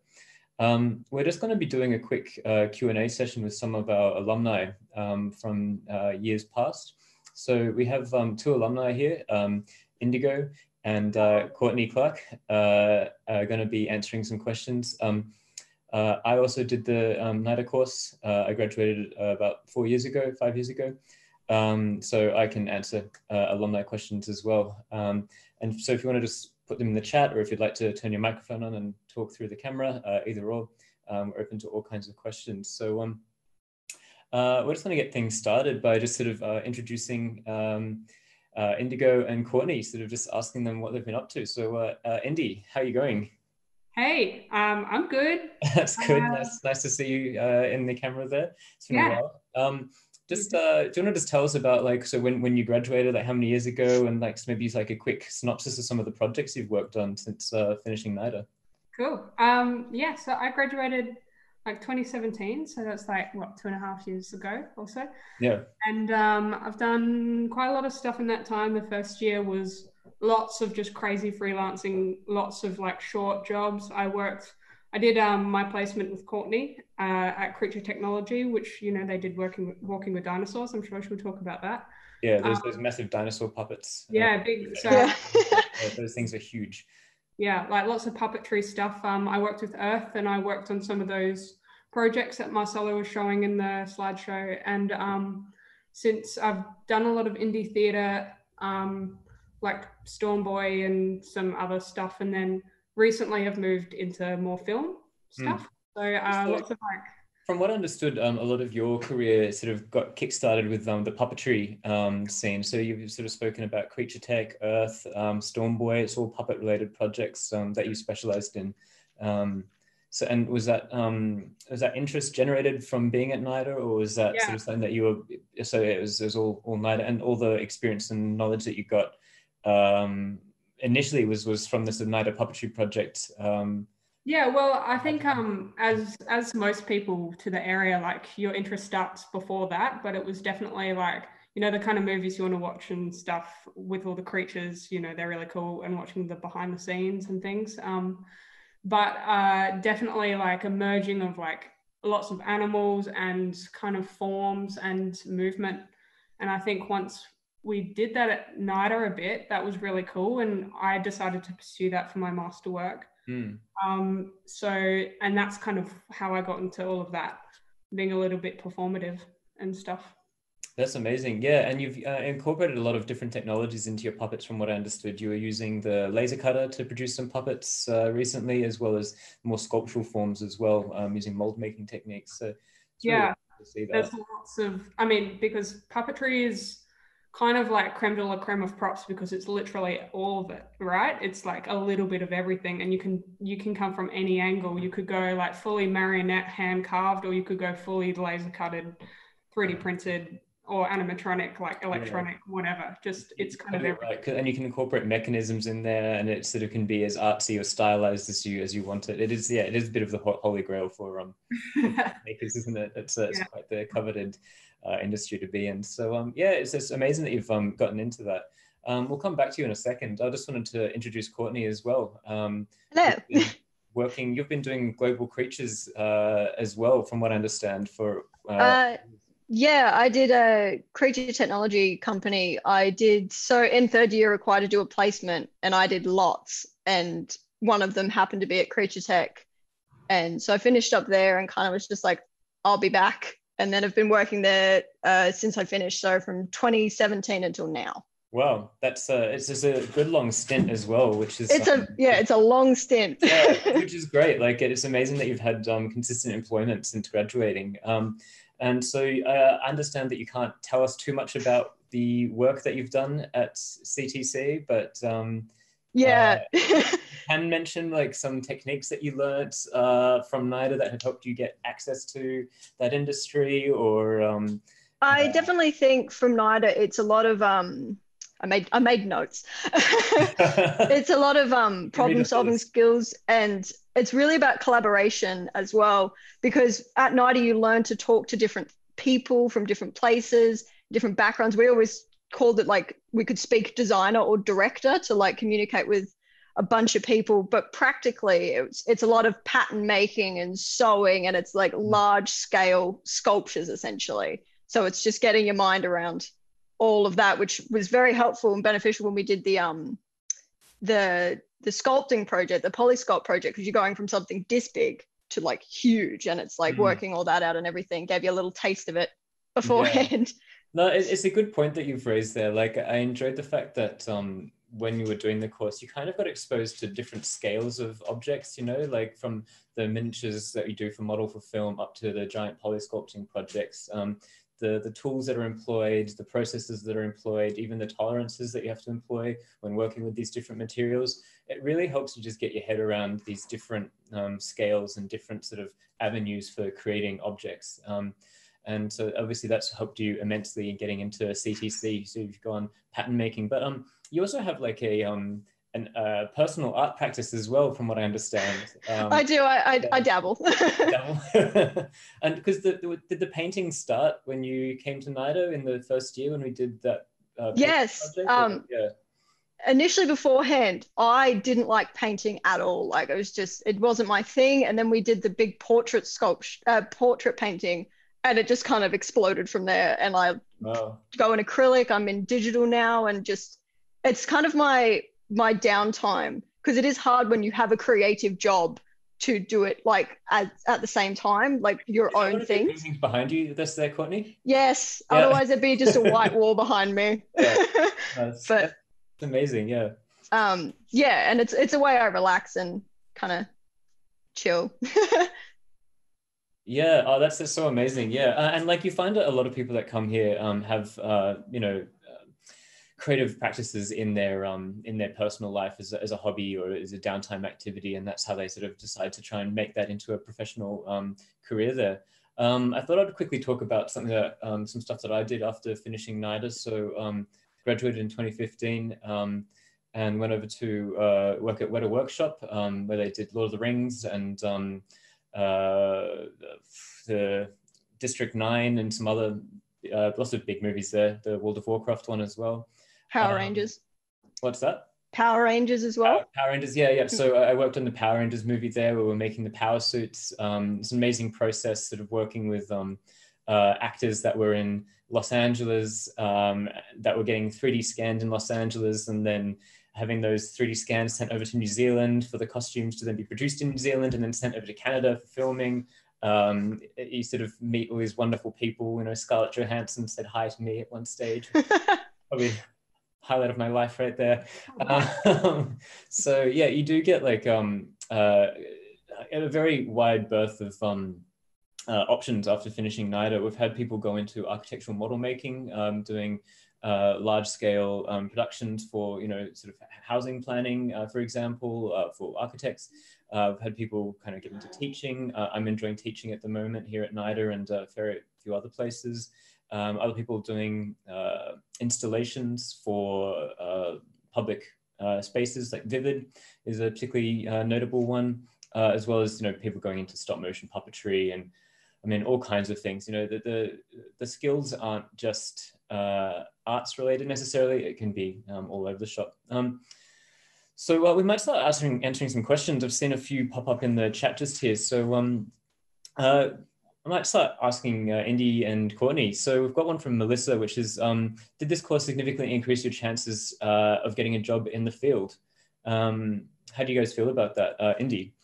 Um, we're just going to be doing a quick uh, Q and A session with some of our alumni um, from uh, years past. So we have um, two alumni here, um, Indigo and uh, Courtney Clark, uh, are going to be answering some questions. Um, uh, I also did the um, NIDA course. Uh, I graduated uh, about four years ago, five years ago. Um, so I can answer uh, alumni questions as well. Um, and so if you want to just put them in the chat, or if you'd like to turn your microphone on and talk through the camera, uh, either or, um, we're open to all kinds of questions. So um, uh, we're just gonna get things started by just sort of uh, introducing um, uh, Indigo and Courtney, sort of just asking them what they've been up to. So uh, uh, Indy, how are you going? Hey, um, I'm good. That's good, uh, nice, nice to see you uh, in the camera there. It's been yeah. a while. Um, Just, uh, do you want to just tell us about, like, so when, when you graduated, like how many years ago, and like maybe like a quick synopsis of some of the projects you've worked on since uh, finishing NIDA? Cool. Um, yeah, so I graduated like twenty seventeen. So that's like, what, two and a half years ago or so. Yeah. And um, I've done quite a lot of stuff in that time. The first year was lots of just crazy freelancing, lots of like short jobs. I worked, I did um, my placement with Courtney uh, at Creature Technology, which, you know, they did working, Walking with Dinosaurs. I'm sure she'll talk about that. Yeah, there's um, those massive dinosaur puppets. Yeah, big. So, yeah. Yeah, those things are huge. Yeah, like lots of puppetry stuff. Um, I worked with Erth, and I worked on some of those projects that Marcelo was showing in the slideshow. And um, since I've done a lot of indie theatre, um, like Storm Boy and some other stuff, and then recently have moved into more film stuff. Mm. So uh, so, lots of like... From what I understood, um, a lot of your career sort of got kickstarted with um, the puppetry um, scene. So you've sort of spoken about Creature Tech, Earth, um, Storm Boy. It's all puppet-related projects um, that you specialised in. Um, so, and was that um, was that interest generated from being at NIDA, or was that yeah. sort of something that you were? So it was, it was all all NIDA, and all the experience and knowledge that you got um, initially was was from this NIDA puppetry project. Um, Yeah, well, I think um, as as most people to the area, like your interest starts before that, but it was definitely like, you know, the kind of movies you want to watch and stuff with all the creatures, you know, they're really cool, and watching the behind the scenes and things. Um, but uh, definitely like a merging of like lots of animals and kind of forms and movement. And I think once we did that at NIDA a bit, that was really cool. And I decided to pursue that for my masterwork. Mm. Um, so, and that's kind of how I got into all of that, being a little bit performative and stuff. That's amazing. Yeah. And you've uh, incorporated a lot of different technologies into your puppets, from what I understood. You were using the laser cutter to produce some puppets uh, recently, as well as more sculptural forms as well, um, using mold making techniques. So it's really yeah, cool to see that. There's lots of, I mean, because puppetry is kind of like creme de la creme of props, because it's literally all of it, right? It's like a little bit of everything, and you can you can come from any angle. You could go like fully marionette hand carved, or you could go fully laser cutted, three D printed, or animatronic, like electronic, yeah. whatever. Just it's kind of everything. Right. And you can incorporate mechanisms in there, and it sort of can be as artsy or stylized as you as you want it. It is yeah, it is a bit of the holy grail for um makers, isn't it? It's, uh, it's yeah. quite the coveted Uh, industry to be in. So um yeah, it's just amazing that you've um gotten into that. Um we'll come back to you in a second. I just wanted to introduce Courtney as well. Um Hello. You've been working you've been doing global creatures uh as well, from what I understand, for uh, uh yeah, I did a creature technology company. I did so in third year required to do a placement, and I did lots, and one of them happened to be at Creature Tech. And so I finished up there and kind of was just like, I'll be back. And then I've been working there uh, since I finished, so from twenty seventeen until now. Wow, that's a, it's just a good long stint as well, which is it's um, a yeah, it's a long stint. Yeah, which is great. Like, it's amazing that you've had um, consistent employment since graduating. Um, and so uh, I understand that you can't tell us too much about the work that you've done at C T C, but um, yeah, uh, you can mention like some techniques that you learnt uh, from NIDA that have helped you get access to that industry, or um, I uh, definitely think from NIDA it's a lot of um, I made I made notes. It's a lot of um, problem solving skills, and it's really about collaboration as well, because at NIDA you learn to talk to different people from different places, different backgrounds. We always called it like we could speak designer or director to like communicate with a bunch of people, but practically it's it's a lot of pattern making and sewing, and it's like large scale sculptures essentially. So it's just getting your mind around all of that, which was very helpful and beneficial when we did the um the the sculpting project, the polysculpt project, because you're going from something this big to like huge, and it's like mm. working all that out and everything gave you a little taste of it beforehand. Yeah. No, it's a good point that you've raised there. Like, I enjoyed the fact that um, when you were doing the course, you kind of got exposed to different scales of objects, you know, like from the miniatures that you do for model for film up to the giant polysculpting projects, um, the, the tools that are employed, the processes that are employed, even the tolerances that you have to employ when working with these different materials. It really helps you just get your head around these different um, scales and different sort of avenues for creating objects. Um, And so obviously that's helped you immensely in getting into C T C. So you've gone pattern making, but um, you also have like a um, an uh, personal art practice as well, from what I understand. Um, I do. I I, yeah. I dabble. dabble. And because the, the did the painting start when you came to NIDA in the first year when we did that? Uh, yes. Um, yeah. initially beforehand, I didn't like painting at all. Like, it was just, it wasn't my thing. And then we did the big portrait sculpture, uh, portrait painting, and it just kind of exploded from there. And I wow. go in acrylic, I'm in digital now, and just, it's kind of my, my downtime, because it is hard when you have a creative job to do it like at, at the same time, like your is own thing. Things behind you, this there, Courtney? Yes. Yeah. Otherwise it'd be just a white wall behind me. Yeah. That's, but that's amazing. Yeah. Um, yeah. And it's, it's a way I relax and kind of chill. Yeah. Oh, that's, that's so amazing. Yeah. Uh, and like, you find a lot of people that come here um, have, uh, you know, creative practices in their um in their personal life as a, as a hobby or as a downtime activity, and that's how they sort of decide to try and make that into a professional um career there. um I thought I'd quickly talk about something that um some stuff that I did after finishing NIDA. So um graduated in twenty fifteen um and went over to uh work at Weta Workshop, um where they did Lord of the Rings and um uh the District Nine and some other uh lots of big movies there, the World of Warcraft one as well. Power Rangers. Um, what's that? Power Rangers as well. Power, Power Rangers, yeah, yeah. So I worked on the Power Rangers movie there, where we're making the power suits. Um, it's an amazing process, sort of working with um, uh, actors that were in Los Angeles, um, that were getting three D scanned in Los Angeles, and then having those three D scans sent over to New Zealand for the costumes to then be produced in New Zealand and then sent over to Canada for filming. Um, you sort of meet all these wonderful people. You know, Scarlett Johansson said hi to me at one stage. Probably highlight of my life right there. Um, so yeah, you do get like um, uh, a very wide berth of um, uh, options after finishing NIDA. We've had people go into architectural model making, um, doing uh, large-scale um, productions for, you know, sort of housing planning, uh, for example, uh, for architects. Uh, I've had people kind of get into teaching. Uh, I'm enjoying teaching at the moment here at NIDA and uh, a few other places. Um, other people doing uh, installations for uh, public uh, spaces, like Vivid is a particularly uh, notable one, uh, as well as, you know, people going into stop motion puppetry and, I mean, all kinds of things. You know, the the, the skills aren't just uh, arts related necessarily. It can be um, all over the shop. Um, so uh, we might start answering, answering some questions. I've seen a few pop up in the chat just here. So um, uh, I might start asking uh, Indy and Courtney. So we've got one from Melissa, which is, um, did this course significantly increase your chances uh, of getting a job in the field? Um, how do you guys feel about that, uh, Indy?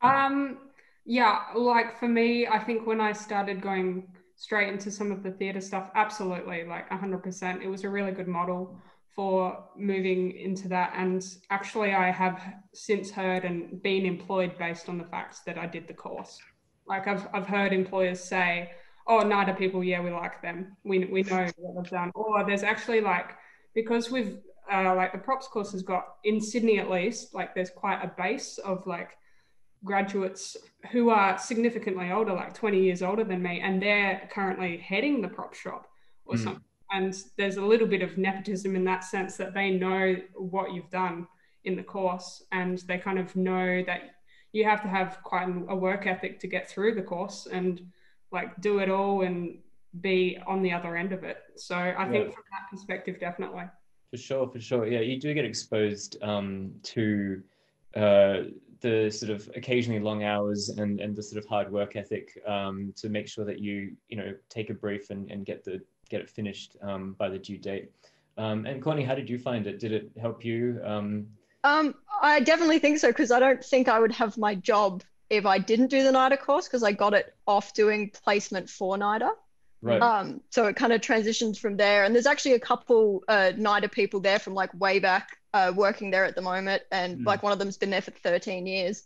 Um, yeah, like for me, I think when I started going straight into some of the theatre stuff, absolutely, like one hundred percent. It was a really good model for moving into that. And actually, I have since heard and been employed based on the facts that I did the course. Like I've, I've heard employers say, oh, NIDA people, yeah, we like them. We, we know what they've done. Or there's actually like, because we've, uh, like the props course has got, in Sydney at least, like there's quite a base of like graduates who are significantly older, like twenty years older than me, and they're currently heading the prop shop or mm. something. And there's a little bit of nepotism in that sense that they know what you've done in the course, and they kind of know that you have to have quite a work ethic to get through the course and like do it all and be on the other end of it. So I yeah. think from that perspective, definitely. For sure, for sure. Yeah, you do get exposed um, to uh, the sort of occasionally long hours and, and the sort of hard work ethic um, to make sure that you, you know, take a brief and, and get, the, get it finished um, by the due date. Um, and Courtney, how did you find it? Did it help you? Um, Um, I definitely think so, because I don't think I would have my job if I didn't do the NIDA course, because I got it off doing placement for NIDA. Right. Um, so it kind of transitions from there. And there's actually a couple uh, NIDA people there from like way back uh, working there at the moment. And mm. like one of them's been there for thirteen years.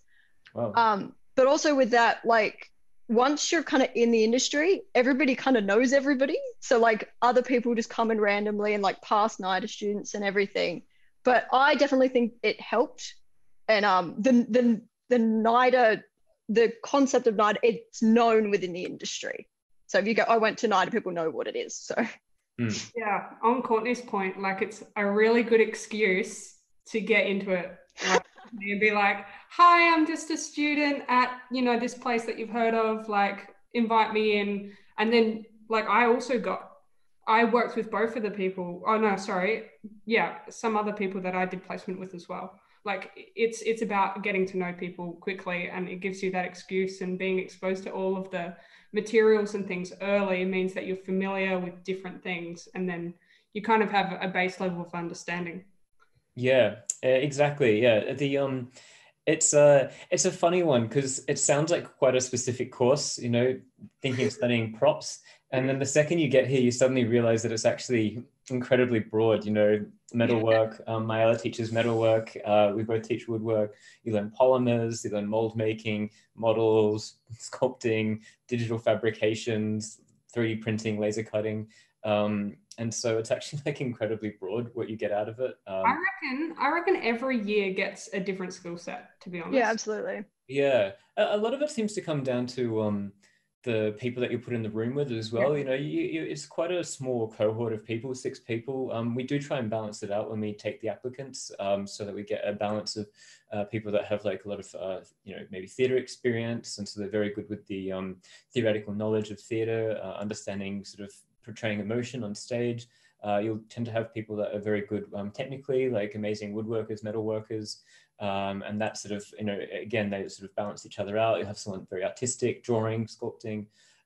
Wow. Um, but also with that, like once you're kind of in the industry, everybody kind of knows everybody. So like other people just come in randomly and like past NIDA students and everything. But I definitely think it helped. And um, the, the, the NIDA, the concept of NIDA, it's known within the industry. So if you go, I went to NIDA, people know what it is, so. Mm. Yeah, on Courtney's point, like it's a really good excuse to get into it. Like, you'd be like, hi, I'm just a student at, you know, this place that you've heard of, like invite me in. And then like, I also got I worked with both of the people. Oh no, sorry. Yeah, some other people that I did placement with as well. Like it's it's about getting to know people quickly, and it gives you that excuse, and being exposed to all of the materials and things early means that you're familiar with different things, and then you kind of have a base level of understanding. Yeah, exactly. Yeah, the um, it's a it's a funny one because it sounds like quite a specific course. You know, thinking of studying props, and then the second you get here, you suddenly realize that it's actually incredibly broad. You know, metalwork. Yeah. Um, Mayela teaches metalwork. Uh, we both teach woodwork. You learn polymers. You learn mold making, models, sculpting, digital fabrications, three D printing, laser cutting. Um, And so it's actually like incredibly broad what you get out of it. Um, I reckon I reckon every year gets a different skill set, to be honest. Yeah, absolutely. Yeah. A, a lot of it seems to come down to um, the people that you put in the room with as well. Yeah. You know, you, you, it's quite a small cohort of people, six people. Um, we do try and balance it out when we take the applicants um, so that we get a balance of uh, people that have like a lot of, uh, you know, maybe theatre experience. And so they're very good with the um, theoretical knowledge of theatre, uh, understanding sort of portraying emotion on stage. Uh, you'll tend to have people that are very good um, technically, like amazing woodworkers, metalworkers, um, and that sort of, you know, again, they sort of balance each other out. You'll have someone very artistic, drawing, sculpting.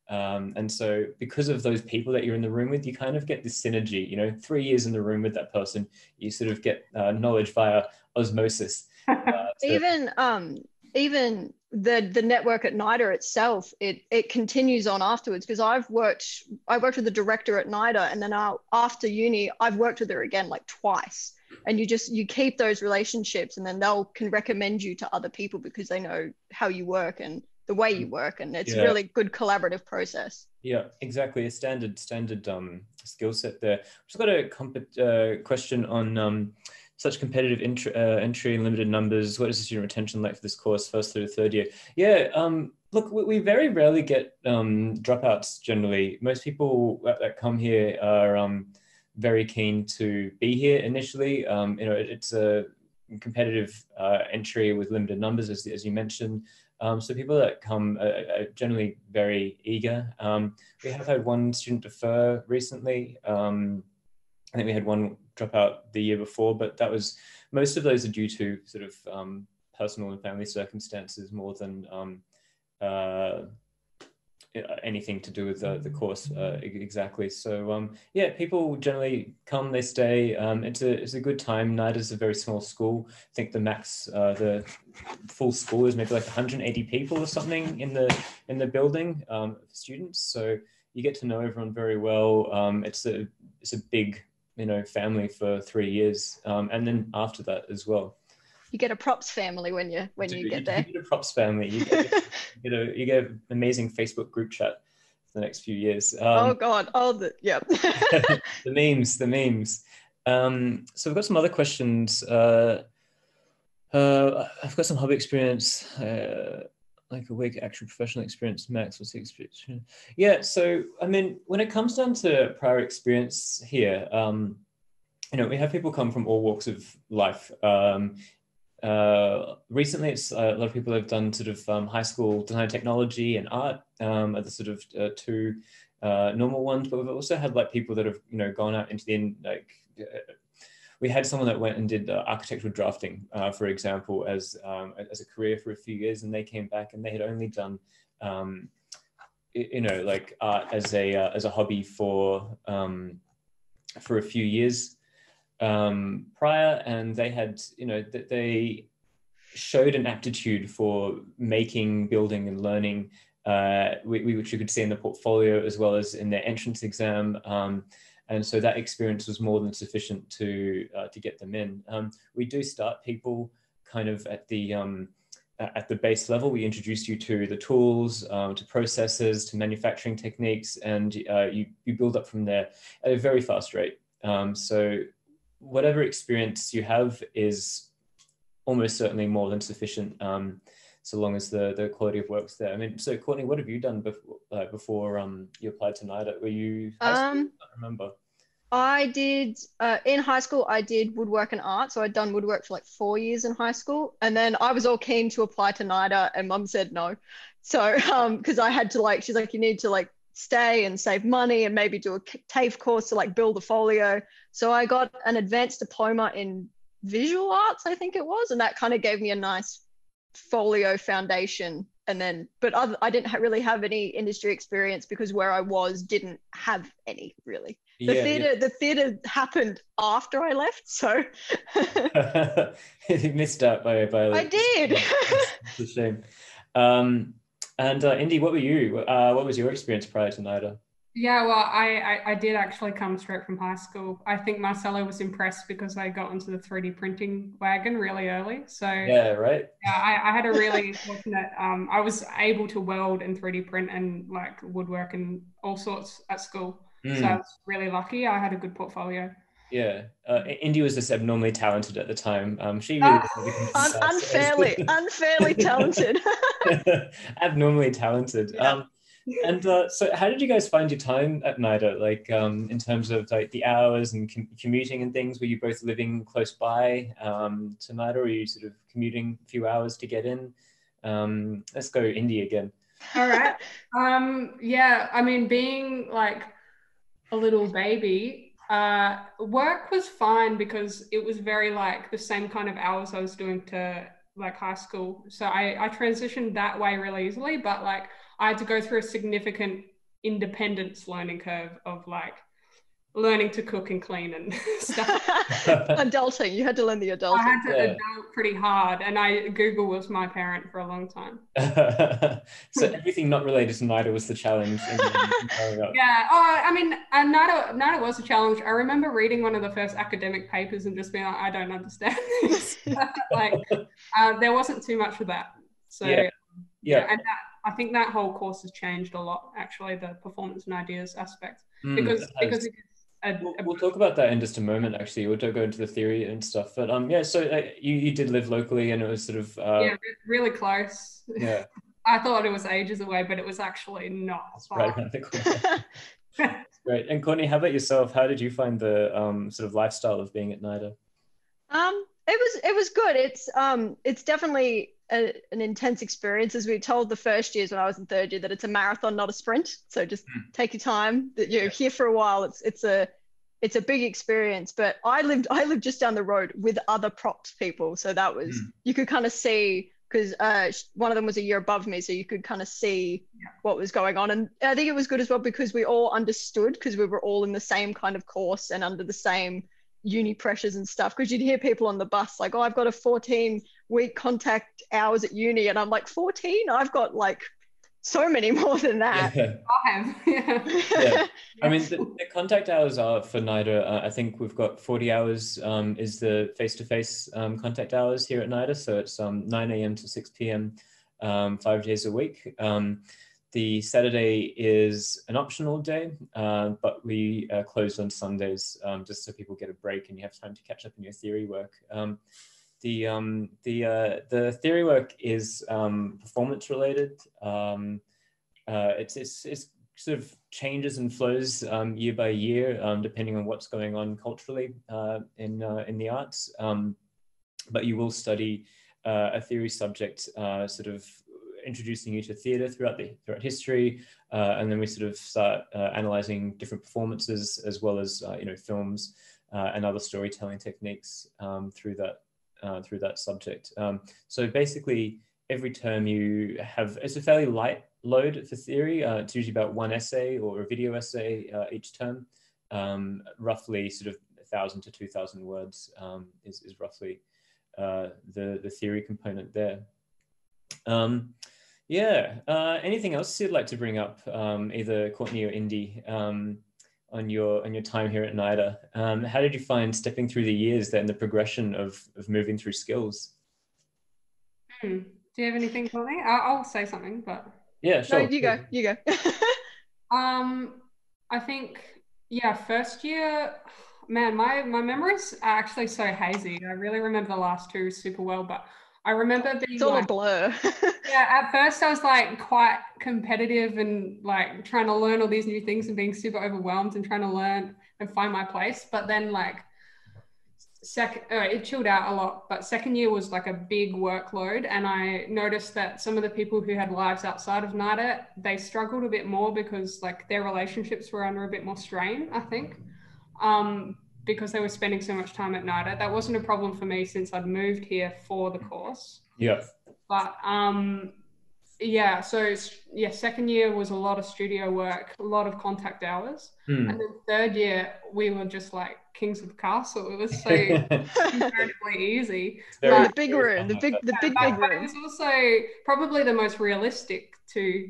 Um, and so because of those people that you're in the room with, you kind of get this synergy, you know, three years in the room with that person, you sort of get uh, knowledge via osmosis. Uh, so even um, even the the network at NIDA itself, it it continues on afterwards, because I've worked I worked with the director at NIDA, and then I, after uni I've worked with her again like twice, and you just you keep those relationships, and then they'll can recommend you to other people because they know how you work and the way you work, and it's yeah. really good collaborative process. Yeah, exactly, a standard standard um skill set there. I've just got a comp- uh, question on um such competitive entry, uh, entry and limited numbers. What is the student retention like for this course, first through the third year? Yeah, um, look, we, we very rarely get um, dropouts generally. Most people that, that come here are um, very keen to be here initially. Um, you know, it, it's a competitive uh, entry with limited numbers, as, as you mentioned. Um, so people that come are, are generally very eager. Um, we have had one student defer recently. Um, I think we had one drop out the year before, but that was, most of those are due to sort of um, personal and family circumstances more than um, uh, anything to do with the, the course uh, exactly. So um, yeah, people generally come, they stay. Um, it's, a, it's a good time. NIDA's a very small school. I think the max, uh, the full school is maybe like one hundred eighty people or something in the, in the building um, for students. So you get to know everyone very well. Um, it's, a, it's a big, you know, family for three years, um, and then after that as well. You get a props family when you when you, you get you, there. You get a props family. You get, you know, you get an amazing Facebook group chat for the next few years. Um, oh God! Oh, the yeah. the memes, the memes. Um, so we've got some other questions. Uh, uh, I've got some hub experience. Uh, like a week actual professional experience, max was experience. Yeah, so, I mean, when it comes down to prior experience here, um, you know, we have people come from all walks of life. Um, uh, recently, it's uh, a lot of people have done sort of um, high school design technology and art um, are the sort of uh, two uh, normal ones, but we've also had like people that have, you know, gone out into the, like, uh, we had someone that went and did uh, architectural drafting, uh, for example, as um, as a career for a few years, and they came back and they had only done, um, you know, like art as a uh, as a hobby for um, for a few years um, prior, and they had, you know, that they showed an aptitude for making, building, and learning, uh, which you could see in the portfolio as well as in their entrance exam. Um, And so that experience was more than sufficient to uh, to get them in. Um, we do start people kind of at the um, at the base level. We introduce you to the tools, um, to processes, to manufacturing techniques, and uh, you you build up from there at a very fast rate. Um, so whatever experience you have is almost certainly more than sufficient, um, so long as the the quality of work's there. I mean, so Courtney, what have you done before, uh, before um, you applied to NIDA? Were you high school? Um, I remember. I did, uh, in high school, I did woodwork and art. So I'd done woodwork for like four years in high school. And then I was all keen to apply to NIDA, and mum said no. So, um, cause I had to like, she's like, you need to like stay and save money and maybe do a TAFE course to like build a folio. So I got an advanced diploma in visual arts, I think it was, and that kind of gave me a nice folio foundation. And then, but other, I didn't ha- really have any industry experience because where I was didn't have any really. The yeah, theatre, yeah. the theatre happened after I left, so you missed out by by. I did. It's a shame. Um, and uh, Indy, what were you? Uh, what was your experience prior to NIDA? Yeah, well, I, I, I did actually come straight from high school. I think Marcelo was impressed because I got onto the three D printing wagon really early. So yeah, right. Yeah, I, I had a really fortunate. Um, I was able to weld and three D print and like woodwork and all sorts at school. Mm. So I was really lucky. I had a good portfolio. Yeah, uh, Indy was just abnormally talented at the time. Um, she really uh, unfairly, unfairly talented. Abnormally talented. Yeah. Um, and uh, so, how did you guys find your time at NIDA? Like, um, in terms of like the hours and com- commuting and things, were you both living close by um, to NIDA, or were you sort of commuting a few hours to get in? Um, let's go Indy again. All right. Um, yeah, I mean, being like a little baby. Uh, work was fine because it was very like the same kind of hours I was doing to like high school. So I, I transitioned that way really easily, but like I had to go through a significant independence learning curve of like learning to cook and clean and stuff. Adulting, you had to learn the adulting. I had to yeah. adult pretty hard, and I Google was my parent for a long time. So everything not related to NIDA was the challenge. In, in yeah, oh, I mean, uh, NIDA, NIDA was a challenge. I remember reading one of the first academic papers and just being like, I don't understand this. Like, uh, there wasn't too much of that. So yeah, yeah. yeah and that, I think that whole course has changed a lot, actually, the performance and ideas aspect, mm, because because. It A, we'll, we'll talk about that in just a moment, actually. We'll go into the theory and stuff. But um, yeah, so uh, you, you did live locally and it was sort of... Uh, yeah, really close. Yeah. I thought it was ages away, but it was actually not. Right around the corner. Great. And Courtney, how about yourself? How did you find the um, sort of lifestyle of being at NIDA? Um, it was it was good. It's um, it's definitely a, an intense experience. As we told the first years when I was in third year, that it's a marathon, not a sprint. So just mm. take your time. That you're yeah. here for a while. It's it's a it's a big experience. But I lived I lived just down the road with other props people, so that was mm. you could kind of see because uh, one of them was a year above me, so you could kind of see yeah. what was going on. And I think it was good as well because we all understood because we were all in the same kind of course and under the same uni pressures and stuff, because you'd hear people on the bus like, oh, I've got a fourteen week contact hours at uni, and I'm like, fourteen? I've got like so many more than that. Yeah. I, yeah. yeah. I mean, the, the contact hours are for NIDA, uh, I think we've got forty hours um, is the face-to-face um, contact hours here at NIDA, so it's um, nine a.m. to six p.m. Um, five days a week. Um, The Saturday is an optional day, uh, but we uh, close on Sundays um, just so people get a break and you have time to catch up on your theory work. Um, the um, the uh, the theory work is um, performance related. Um, uh, it's, it's it's sort of changes and flows um, year by year, um, depending on what's going on culturally uh, in uh, in the arts. Um, but you will study uh, a theory subject, uh, sort of introducing you to theatre throughout the throughout history, uh, and then we sort of start uh, analysing different performances as well as uh, you know films uh, and other storytelling techniques um, through that uh, through that subject. Um, so basically, every term you have, it's a fairly light load for theory. Uh, it's usually about one essay or a video essay uh, each term, um, roughly sort of a thousand to two thousand words um, is is roughly uh, the the theory component there. Um, yeah, uh, anything else you'd like to bring up, um, either Courtney or Indy, um, on your on your time here at NIDA? Um, how did you find stepping through the years then, the progression of, of moving through skills? Hmm. Do you have anything, Courtney? I'll, I'll say something, but... Yeah, sure. No, you go, you go. um, I think, yeah, first year, man, my, my memories are actually so hazy. I really remember the last two super well, but... I remember being it's all like, a blur. Yeah, at first I was like quite competitive and like trying to learn all these new things and being super overwhelmed and trying to learn and find my place. But then like sec uh, it chilled out a lot, but second year was like a big workload, and I noticed that some of the people who had lives outside of NIDA, they struggled a bit more because like their relationships were under a bit more strain, I think, um, because they were spending so much time at NIDA. That wasn't a problem for me since I'd moved here for the course. Yeah. But um, yeah, so yeah, second year was a lot of studio work, a lot of contact hours. Mm. And then third year, we were just like kings of the castle. It was so incredibly easy. But, the big room, the big, the big, big room. It was also probably the most realistic to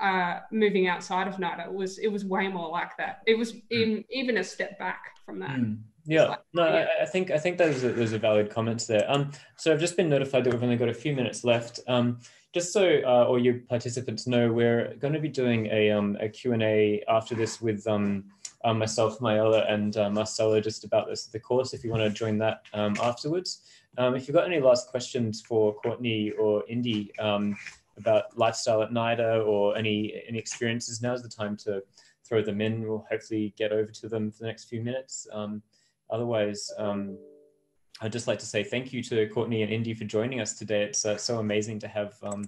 uh, moving outside of NIDA. It was, it was way more like that. It was in, even a step back from that. Mm. Yeah, like, no, yeah. I, I think I think those are, those are valid comments there. Um, so I've just been notified that we've only got a few minutes left. Um, just so uh, all you participants know, we're going to be doing a um a Q and A after this with um uh, myself, Mayela, and uh, Marcelo, just about this the course. If you want to join that um afterwards, um, if you've got any last questions for Courtney or Indy um about lifestyle at NIDA or any any experiences, now's the time to throw them in. We'll hopefully get over to them for the next few minutes. Um. Otherwise, um, I'd just like to say thank you to Courtney and Indy for joining us today. It's uh, so amazing to have um,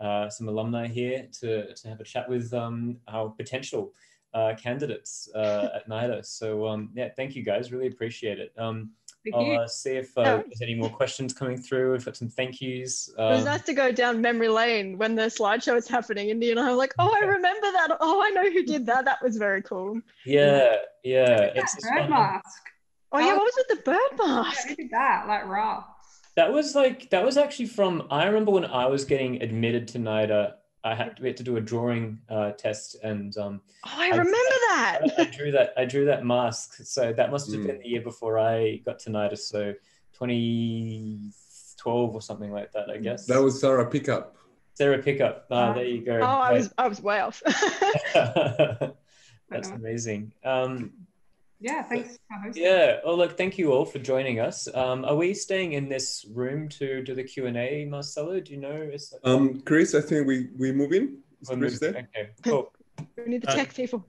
uh, some alumni here to, to have a chat with um, our potential uh, candidates uh, at NIDA. So um, yeah, thank you guys, really appreciate it. Um, I'll uh, see if uh, oh. there's any more questions coming through. We've got some thank yous. Um, it was nice to go down memory lane when the slideshow was happening. Indy and I were like, oh, I remember that. Oh, I know who did that. That was very cool. Yeah, yeah. It's that bird mask. Oh, oh yeah, what was with the bird mask? Yeah, who did that? Like raw. That was like that was actually from. I remember when I was getting admitted to NIDA, I had to, we had to do a drawing uh, test, and um, oh, I, I remember that. I, I drew that. I drew that mask. So that must have mm. been the year before I got to NIDA. So twenty twelve or something like that, I guess. That was Sarah Pickup. Sarah Pickup. Ah, oh. There you go. Oh, I was I was way off. That's amazing. Um, Yeah, thanks for hosting. Yeah, oh look, thank you all for joining us. Um, are we staying in this room to do the Q and A, Marcelo? Do you know? Is that um, Chris, I think we, we move in. Is we'll Chris move, there? Okay, cool. We need the tech uh, people.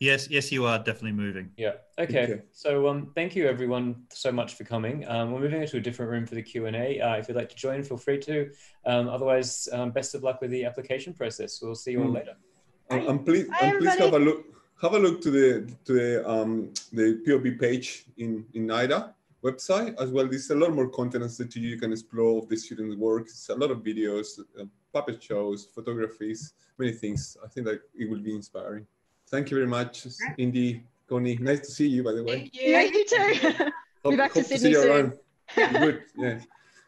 yes, yes, you are definitely moving. Yeah, okay. okay. So um, thank you everyone so much for coming. Um, we're moving into a different room for the Q and A. Uh, if you'd like to join, feel free to. Um, otherwise, um, best of luck with the application process. We'll see you all mm. later. Um, and please, Hi, and please have a look. Have a look to the to the um, the P O B page in in NIDA website as well. There's a lot more content that you can explore of the students' work. It's a lot of videos, uh, puppet shows, photographies, many things. I think that it will be inspiring. Thank you very much, Indy, Connie. Nice to see you, by the way. Thank you. Yeah, you too. Hope, be back to Sydney soon. Around. Good. Yeah.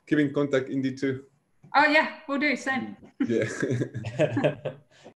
Keep in contact, Indy too. Oh yeah, we'll do soon. Yeah.